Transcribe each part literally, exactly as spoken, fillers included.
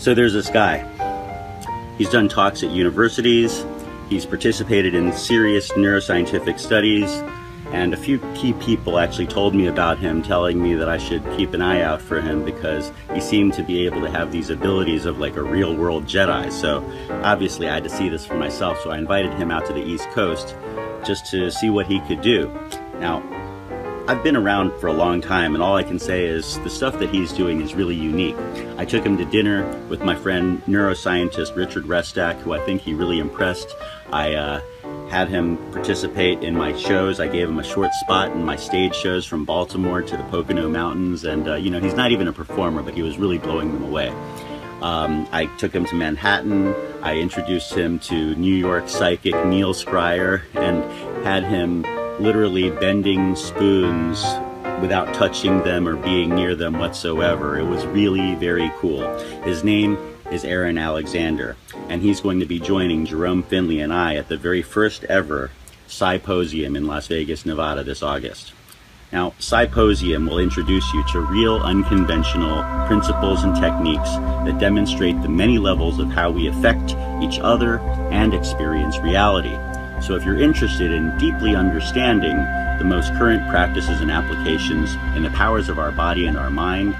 So there's this guy. He's done talks at universities. He's participated in serious neuroscientific studies. And a few key people actually told me about him, telling me that I should keep an eye out for him because he seemed to be able to have these abilities of like a real world Jedi. So obviously I had to see this for myself. So I invited him out to the East Coast just to see what he could do. Now, I've been around for a long time, and all I can say is the stuff that he's doing is really unique. I took him to dinner with my friend neuroscientist Richard Restack, who I think he really impressed. I uh, had him participate in my shows. I gave him a short spot in my stage shows from Baltimore to the Pocono Mountains, and uh, you know, he's not even a performer, but he was really blowing them away. Um, I took him to Manhattan. I introduced him to New York psychic Neil Spreyer and had him literally bending spoons without touching them or being near them whatsoever. It was really very cool. His name is Aaron Alexander, and he's going to be joining Jerome Finley and I at the very first ever PSIposium in Las Vegas, Nevada this August. Now, PSIposium will introduce you to real unconventional principles and techniques that demonstrate the many levels of how we affect each other and experience reality. So if you're interested in deeply understanding the most current practices and applications in the powers of our body and our mind,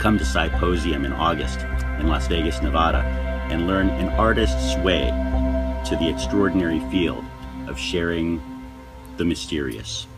come to PSIposium in August in Las Vegas, Nevada, and learn an artist's way to the extraordinary field of sharing the mysterious.